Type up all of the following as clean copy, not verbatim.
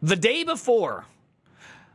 The Day Before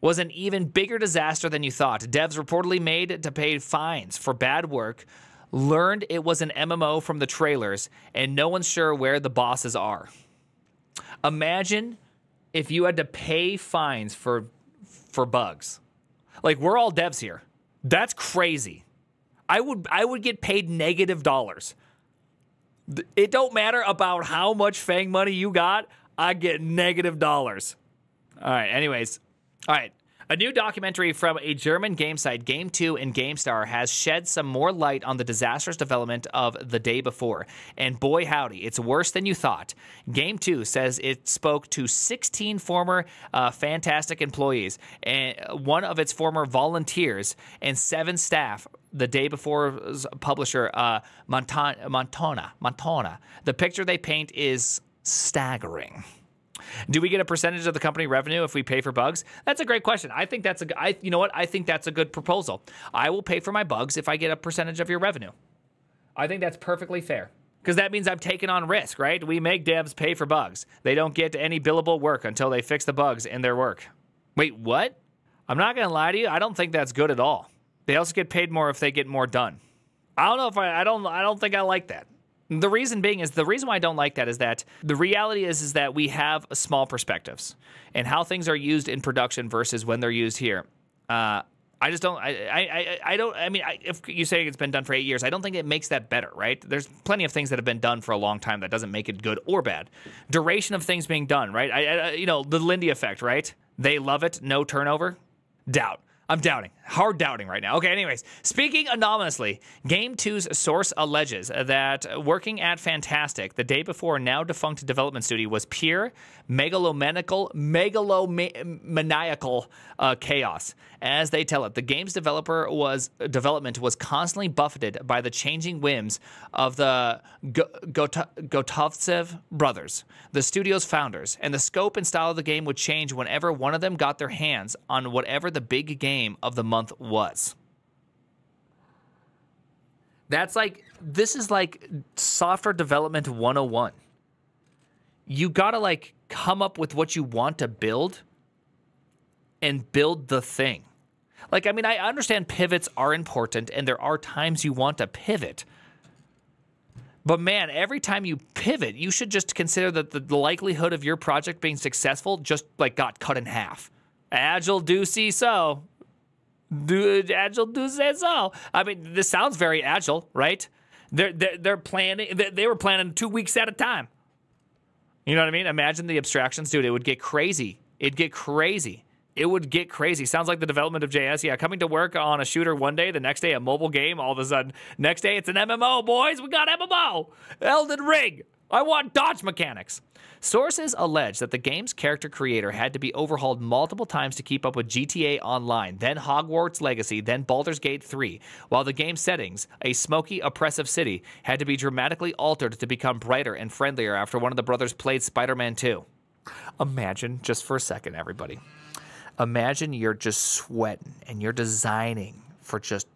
was an even bigger disaster than you thought. Devs reportedly made to pay fines for bad work, learned it was an MMO from the trailers, and no one's sure where the bosses are. Imagine if you had to pay fines for bugs. Like, we're all devs here. That's crazy. I would get paid negative dollars. It don't matter about how much FANG money you got, I get negative dollars. All right, anyways. All right, a new documentary from a German game site, Game 2 and GameStar, has shed some more light on the disastrous development of The Day Before. And boy howdy, it's worse than you thought. Game 2 says it spoke to 16 former Fantastic employees, and one of its former volunteers, and 7 staff. The Day Before's publisher, Montana. The picture they paint is staggering. Do we get a percentage of the company revenue if we pay for bugs? That's a great question. I think that's a, you know what? I think that's a good proposal. I will pay for my bugs if I get a percentage of your revenue. I think that's perfectly fair, because that means I'm taking on risk, right? We make devs pay for bugs. They don't get any billable work until they fix the bugs in their work. Wait, what? I'm not going to lie to you. I don't think that's good at all. They also get paid more if they get more done. I don't know if I don't think I like that. The reason being is, the reason why I don't like that is that the reality is that we have small perspectives and how things are used in production versus when they're used here. I just don't, I mean, if you say it's been done for 8 years, I don't think it makes that better, right? There's plenty of things that have been done for a long time that doesn't make it good or bad. Duration of things being done, right? You know, the Lindy effect, right? They love it, no turnover. Doubt. I'm doubting, hard doubting right now. Okay, anyways, speaking anonymously, Game 2's source alleges that working at Fantastic, the day before now defunct development studio, was pure megalomaniacal chaos. As they tell it, the game's development was constantly buffeted by the changing whims of the Gotovtsev brothers, the studio's founders, and the scope and style of the game would change whenever one of them got their hands on whatever the big game of the month was. That's like, this is like software development 101. You gotta like come up with what you want to build and build the thing. Like, I mean, I understand pivots are important and there are times you want to pivot. But man, every time you pivot, you should just consider that the likelihood of your project being successful just like got cut in half. Agile do see so. Agile do say so. I mean, this sounds very agile, right? They're planning, they were planning 2 weeks at a time. You know what I mean? Imagine the abstractions, dude. It would get crazy. It'd get crazy. It would get crazy. Sounds like the development of JS. Yeah, coming to work on a shooter one day, the next day a mobile game, all of a sudden, next day it's an MMO, boys. We got MMO. Elden Ring. I want dodge mechanics. Sources allege that the game's character creator had to be overhauled multiple times to keep up with GTA Online, then Hogwarts Legacy, then Baldur's Gate 3, while the game's settings, a smoky, oppressive city, had to be dramatically altered to become brighter and friendlier after one of the brothers played Spider-Man 2. Imagine, just for a second, everybody. Imagine you're just sweating and you're designing for just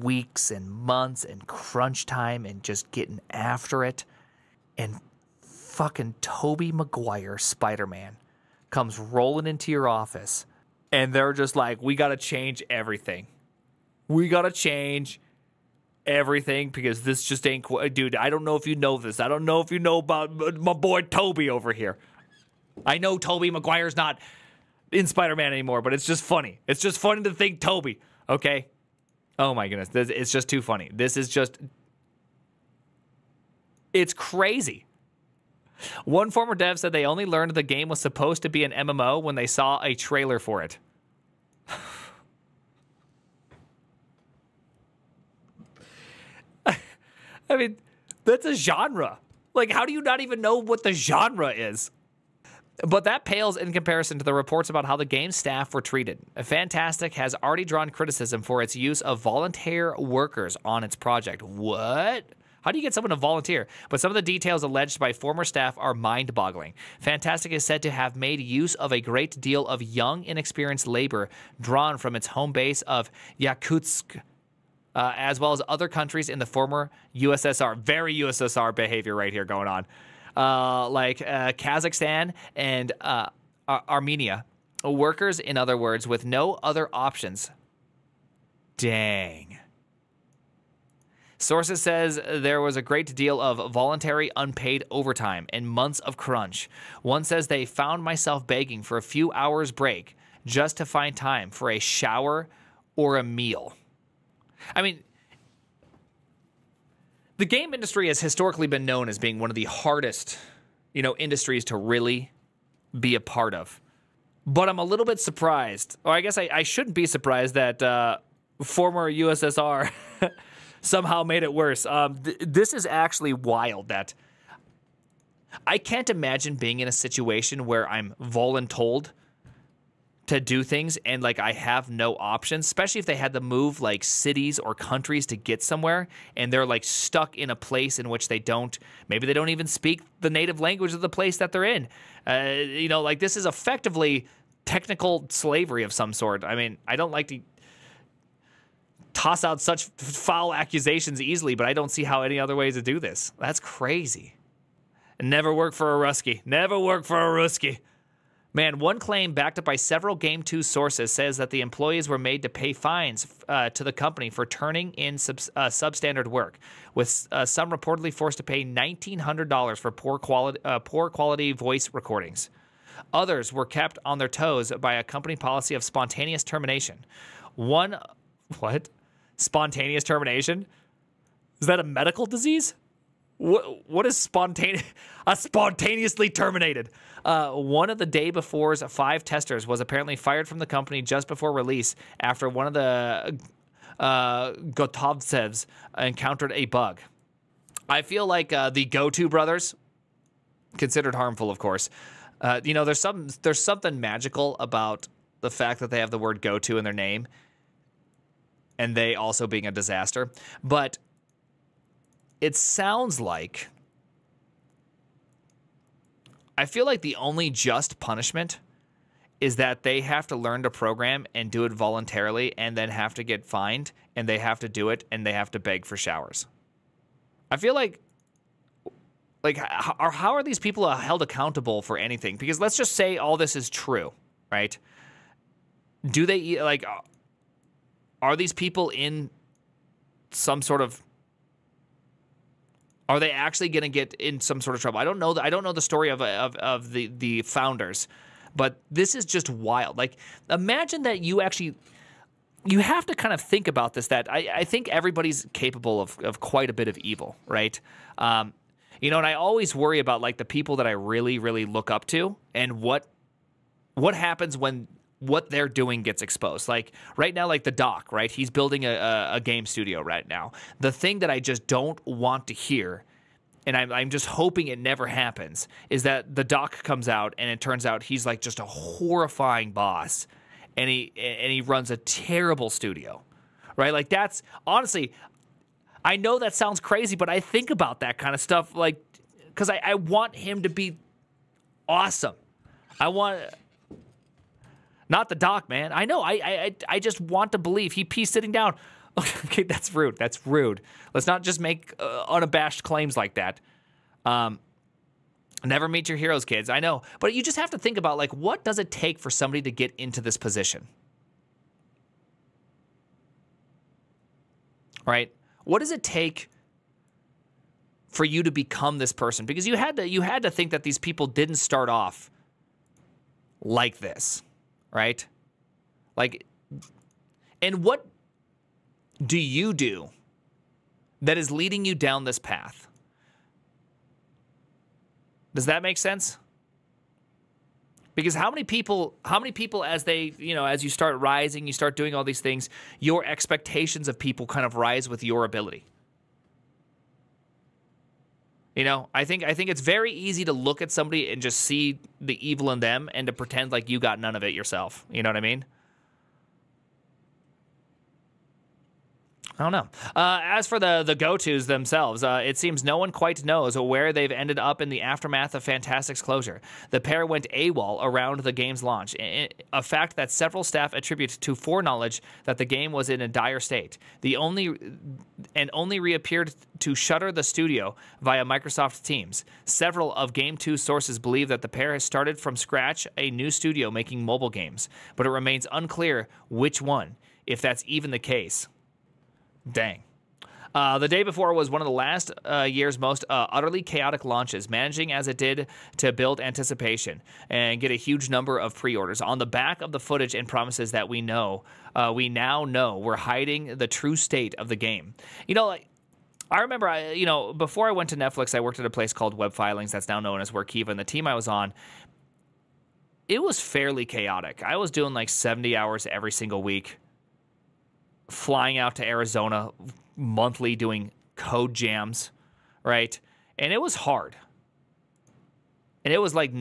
weeks and months and crunch time and just getting after it. And fucking Tobey Maguire Spider-Man comes rolling into your office and they're just like, we got to change everything. We got to change everything because this just ain't, dude, I don't know if you know this. I don't know if you know about my boy Tobey over here. I know Tobey Maguire's not in Spider-Man anymore, but it's just funny. It's just funny to think Tobey, okay? Oh my goodness, this, it's just too funny. This is just... it's crazy. One former dev said they only learned the game was supposed to be an MMO when they saw a trailer for it. I mean, that's a genre. Like, how do you not even know what the genre is? But that pales in comparison to the reports about how the game's staff were treated. Fantastic has already drawn criticism for its use of volunteer workers on its project. What? How do you get someone to volunteer? But some of the details alleged by former staff are mind-boggling. Fantastic is said to have made use of a great deal of young, inexperienced labor drawn from its home base of Yakutsk, as well as other countries in the former USSR. Very USSR behavior right here going on. Like Kazakhstan and Armenia. Workers, in other words, with no other options. Dang. Sources says there was a great deal of voluntary unpaid overtime and months of crunch. One says they found myself begging for a few hours break just to find time for a shower or a meal. I mean, the game industry has historically been known as being one of the hardest, you know, industries to really be a part of. But I'm a little bit surprised, or I guess I shouldn't be surprised that former USSR somehow made it worse. This is actually wild that I can't imagine being in a situation where I'm voluntold to do things and like I have no options, especially if they had to move like cities or countries to get somewhere and they're like stuck in a place in which they don't, maybe they don't even speak the native language of the place that they're in. You know, like this is effectively technical slavery of some sort. I mean, I don't like to toss out such foul accusations easily, but I don't see how any other way to do this. That's crazy. Never work for a Russki. Never work for a Russki. Man, one claim backed up by several Game 2 sources says that the employees were made to pay fines to the company for turning in substandard work, with some reportedly forced to pay $1,900 for poor quality voice recordings. Others were kept on their toes by a company policy of spontaneous termination. One, what? Spontaneous termination? Is that a medical disease? What is spontaneous? Spontaneously terminated. One of the Day Before's 5 testers was apparently fired from the company just before release after one of the Gotovtsevs encountered a bug. I feel like the Go-To brothers, considered harmful, of course. You know, there's something magical about the fact that they have the word Go-To in their name, and they also being a disaster, but. It sounds like, I feel like the only just punishment is that they have to learn to program and do it voluntarily and then have to get fined and they have to do it and they have to beg for showers. I feel like how are these people held accountable for anything? Because let's just say all this is true, right? Do they, like, are these people in some sort of, are they actually going to get in some sort of trouble? I don't know. I don't know the story of the founders, but this is just wild. Like, imagine that you actually, you have to kind of think about this, that I think everybody's capable of quite a bit of evil, right? You know, and I always worry about like the people that I really, really look up to and what happens when what they're doing gets exposed. Like right now, like the doc, right? He's building a game studio right now. The thing that I just don't want to hear, and I'm just hoping it never happens, is that the doc comes out and it turns out he's like just a horrifying boss and he runs a terrible studio, right? Like that's honestly, I know that sounds crazy, but I think about that kind of stuff like, because I want him to be awesome. I want... Not the doc, man. I know. I just want to believe he pees sitting down. Okay, that's rude. That's rude. Let's not just make unabashed claims like that. Never meet your heroes, kids. I know. But you just have to think about, like, what does it take for somebody to get into this position? Right? What does it take for you to become this person? Because you had to think that these people didn't start off like this. Right? Like, and what do you do that is leading you down this path? Does that make sense? Because how many people as they, you know, as you start rising, you start doing all these things, your expectations of people kind of rise with your ability. You know, I think it's very easy to look at somebody and just see the evil in them and to pretend like you got none of it yourself. You know what I mean? I don't know. As for the go-tos themselves, it seems no one quite knows where they've ended up in the aftermath of Fantastic's closure. The pair went AWOL around the game's launch, a fact that several staff attribute to foreknowledge that the game was in a dire state. The only reappeared to shutter the studio via Microsoft Teams. Several of Game 2 sources believe that the pair has started from scratch a new studio making mobile games, but it remains unclear which one, if that's even the case. Dang. The Day Before was one of the last year's most utterly chaotic launches, managing as it did to build anticipation and get a huge number of pre-orders. On the back of the footage and promises that we now know we're hiding the true state of the game. You know, like, I remember, before I went to Netflix, I worked at a place called Web Filings that's now known as Workiva, and the team I was on, it was fairly chaotic. I was doing like 70 hours every single week, flying out to Arizona monthly, doing code jams, right? And it was hard. And it was like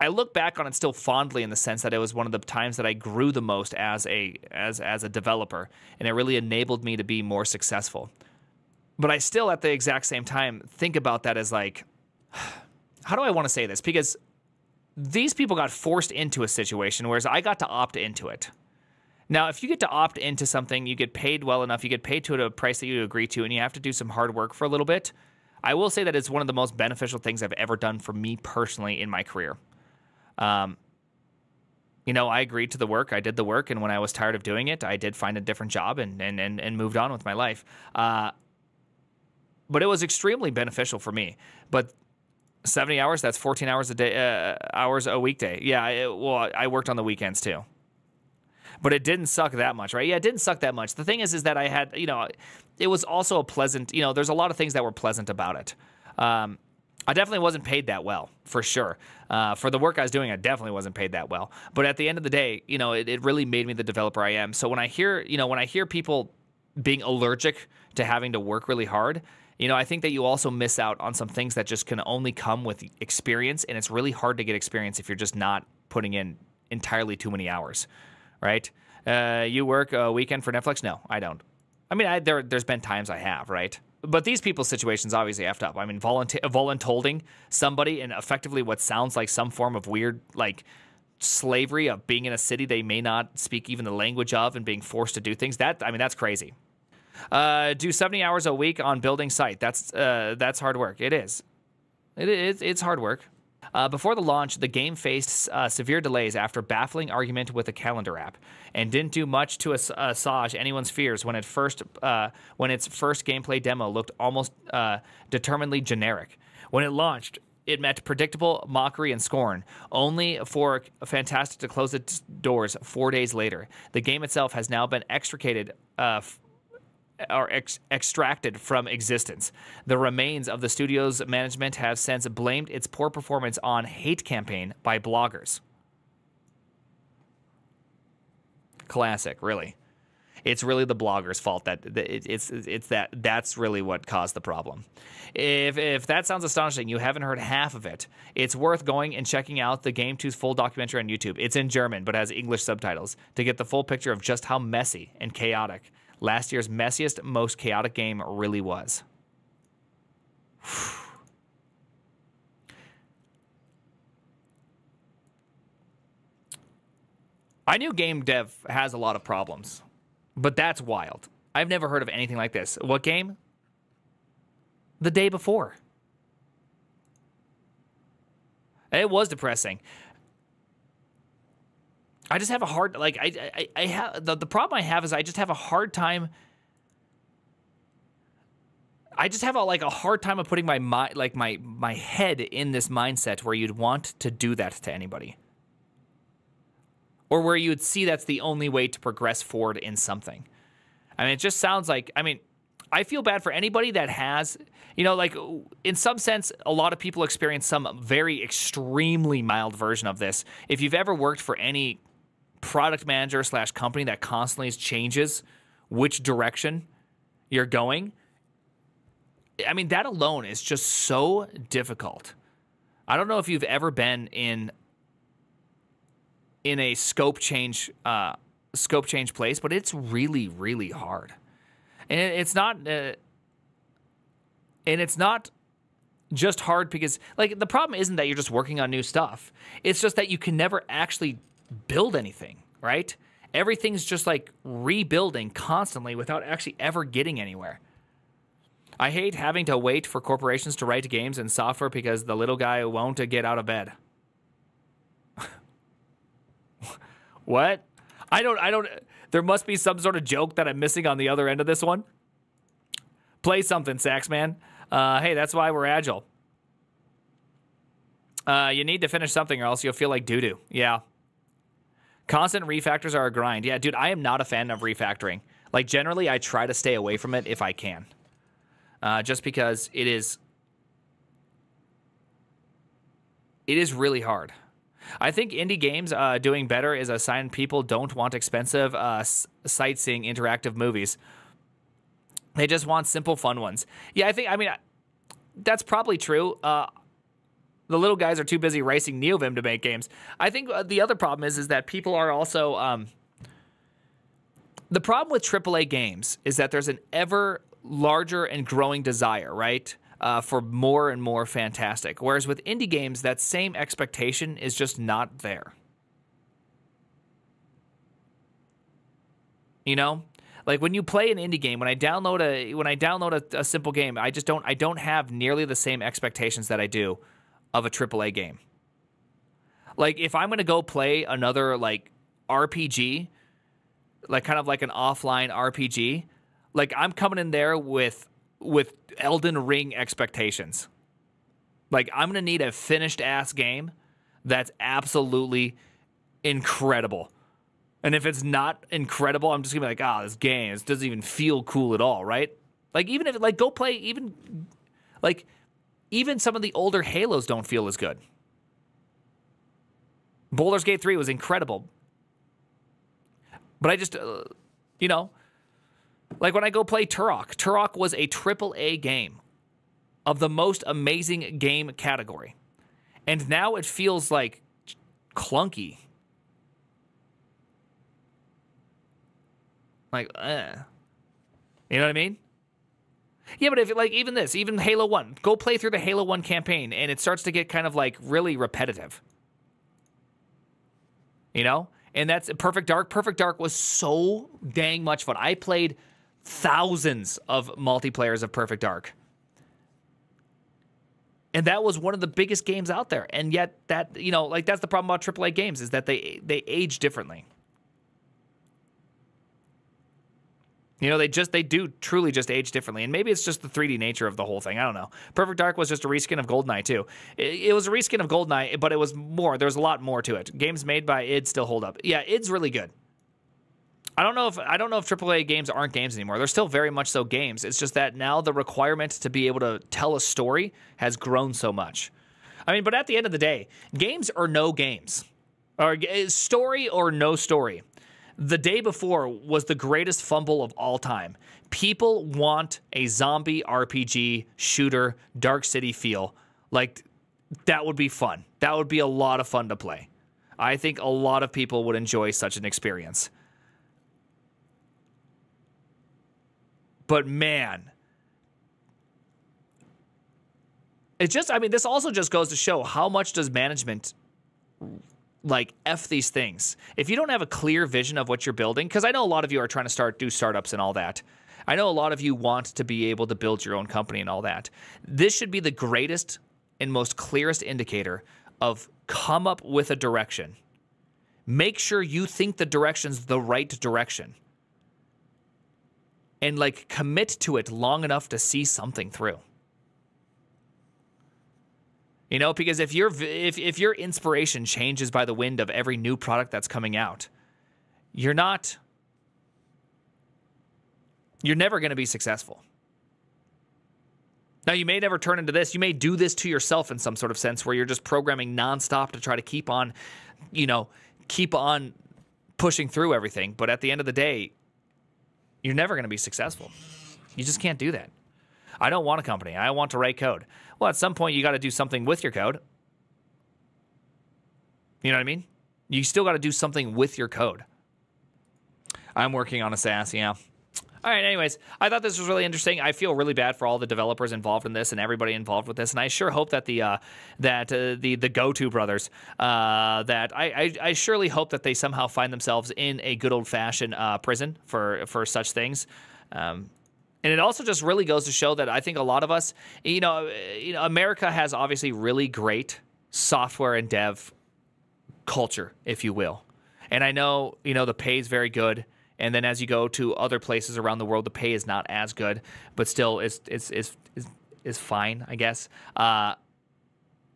I look back on it still fondly in the sense that it was one of the times that I grew the most as a developer, and it really enabled me to be more successful. But I still at the exact same time think about that as like, how do I want to say this? Because these people got forced into a situation, whereas I got to opt into it. Now, if you get to opt into something, you get paid well enough, you get paid to a price that you agree to, and you have to do some hard work for a little bit. I will say that it's one of the most beneficial things I've ever done for me personally in my career. I agreed to the work, I did the work, and when I was tired of doing it, I did find a different job and moved on with my life. But it was extremely beneficial for me. But 70 hours, that's 14 hours a day, hours a weekday. Yeah, well, I worked on the weekends too. But it didn't suck that much, right? Yeah, it didn't suck that much. The thing is that I had, it was also a pleasant, there's a lot of things that were pleasant about it. I definitely wasn't paid that well, for sure. For the work I was doing, I definitely wasn't paid that well. But at the end of the day, it really made me the developer I am. So when I hear, people being allergic to having to work really hard, I think that you also miss out on some things that just can only come with experience. And it's really hard to get experience if you're just not putting in entirely too many hours. Right? You work a weekend for Netflix? No, I don't. I mean, there's been times I have, right? But these people's situations obviously effed up. I mean, voluntolding somebody in effectively what sounds like some form of weird, like, slavery of being in a city they may not speak even the language of and being forced to do things. That's crazy. Do 70 hours a week on building site. That's hard work. It is. It's hard work. Before the launch, the game faced severe delays after baffling argument with a calendar app, and didn't do much to assuage anyone's fears when its first gameplay demo looked almost determinedly generic. When it launched, it met predictable mockery and scorn, only for Fantastic to close its doors 4 days later. The game itself has now been extricated extracted from existence. The remains of the studio's management have since blamed its poor performance on hate campaign by bloggers. Classic, really. It's really the bloggers' fault that's really what caused the problem. If that sounds astonishing, you haven't heard half of it. It's worth going and checking out the Game 2's full documentary on YouTube. It's in German but has English subtitles to get the full picture of just how messy and chaotic last year's messiest, most chaotic game really was. I knew game dev has a lot of problems, but that's wild. I've never heard of anything like this. What game? The Day Before. It was depressing. I just have a hard, like, I have, the problem I have is I just have a hard time. I just have a hard time of putting my head in this mindset where you'd want to do that to anybody. Or where you would see that's the only way to progress forward in something. I mean, it just sounds like, I feel bad for anybody that has, in some sense, a lot of people experience some very extremely mild version of this. If you've ever worked for any product manager / company that constantly changes which direction you're going, that alone is just so difficult. I don't know if you've ever been in a scope change scope change place, but it's really, really hard. And it's not just hard because, like, the problem isn't that you're just working on new stuff. It's just that you can never actually build anything, right? Everything's just, like, rebuilding constantly without actually ever getting anywhere. I hate having to wait for corporations to write games and software because the little guy won't get out of bed. What? I don't, there must be some sort of joke that I'm missing on the other end of this one. Play something, Saxman. Hey, that's why we're agile. You need to finish something or else you'll feel like doo-doo. Yeah. Constant refactors are a grind. Yeah, dude, I am not a fan of refactoring. Like, generally, I try to stay away from it if I can. Just because it is really hard. I think indie games doing better is a sign people don't want expensive sightseeing interactive movies. They just want simple, fun ones. Yeah, I mean, that's probably true. The little guys are too busy racing NeoVim to make games. I think the other problem is that people are also... the problem with AAA games is that there's an ever larger and growing desire, right, for more and more fantastic. Whereas with indie games, that same expectation is just not there. You know? Like, when you play an indie game, when I download a simple game, I don't have nearly the same expectations that I do of a AAA game. Like, if I'm going to go play another, like, RPG, like, kind of like an offline RPG, like, I'm coming in there with Elden Ring expectations. Like, I'm going to need a finished-ass game that's absolutely incredible. And if it's not incredible, I'm just going to be like, ah, this game, this doesn't even feel cool at all, right? Like, even if, like, go play, even some of the older Halos don't feel as good. Baldur's Gate 3 was incredible. But I just, you know, like when I go play Turok, Turok was a AAA game of the most amazing game category. And now it feels like clunky. Like, you know what I mean? Yeah, but if, like, even this, even Halo 1, go play through the Halo 1 campaign, and it starts to get kind of, like, really repetitive. You know? And that's Perfect Dark. Perfect Dark was so dang much fun. I played thousands of multiplayers of Perfect Dark. And that was one of the biggest games out there. And yet, that, you know, like, that's the problem about AAA games, is that they age differently. You know, they do truly just age differently. And maybe it's just the 3D nature of the whole thing. I don't know. Perfect Dark was just a reskin of GoldenEye, too. It was a reskin of GoldenEye, but it was more. There was a lot more to it. Games made by id still hold up. Yeah, id's really good. I don't know if AAA games aren't games anymore. They're still very much so games. It's just that now the requirement to be able to tell a story has grown so much. I mean, but at the end of the day, games or no games, or story or no story. The Day Before was the greatest fumble of all time. People want a zombie RPG shooter Dark City feel. Like, that would be fun. That would be a lot of fun to play. I think a lot of people would enjoy such an experience. But man, it just, I mean, this also just goes to show how much does management... like, F these things. If you don't have a clear vision of what you're building, because I know a lot of you are trying to do startups and all that. I know a lot of you want to be able to build your own company and all that. This should be the greatest and most clearest indicator of come up with a direction. Make sure you think the direction's the right direction. And, like, commit to it long enough to see something through. You know, because if your inspiration changes by the wind of every new product that's coming out, you're never going to be successful. Now, you may never turn into this. You may do this to yourself in some sort of sense where you're just programming nonstop to try to keep on, you know, keep on pushing through everything. But at the end of the day, you're never going to be successful. You just can't do that. I don't want a company. I want to write code. Well, at some point, you got to do something with your code. You know what I mean? You still got to do something with your code. I'm working on Assassin, yeah. All right, anyways, I thought this was really interesting. I feel really bad for all the developers involved in this and everybody involved with this, and I sure hope that the Go-To brothers, I surely hope that they somehow find themselves in a good old-fashioned prison for such things. And it also just really goes to show that I think a lot of us, you know, America has obviously really great software and dev culture, if you will. And I know, you know, the pay is very good. And then as you go to other places around the world, the pay is not as good, but still it's fine, I guess. But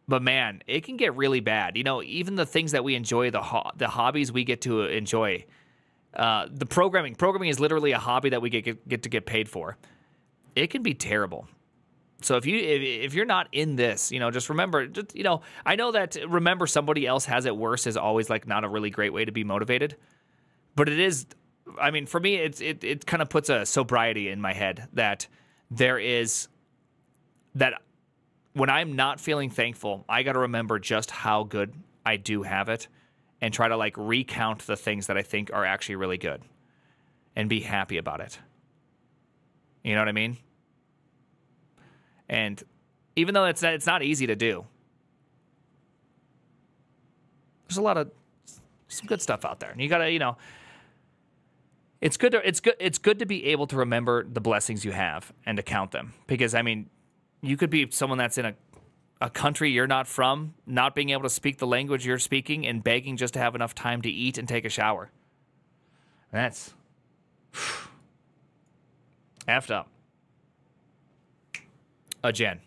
man, it can get really bad. You know, even the things that we enjoy, the hobbies we get to enjoy, the programming is literally a hobby that we get paid for. It can be terrible. So if you're not in this, you know, just remember, you know, I know that remember somebody else has it worse is always like not a really great way to be motivated, but it is. I mean, for me, it kind of puts a sobriety in my head that there is that when I'm not feeling thankful, I got to remember just how good I do have it and try to like recount the things that I think are actually really good and be happy about it. You know what I mean? And even though it's not easy to do, there's a lot of some good stuff out there, and you got to, you know. It's good to be able to remember the blessings you have and to count them, because I mean, you could be someone that's in a country you're not from, not being able to speak the language you're speaking, and begging just to have enough time to eat and take a shower. That's effed up. Again.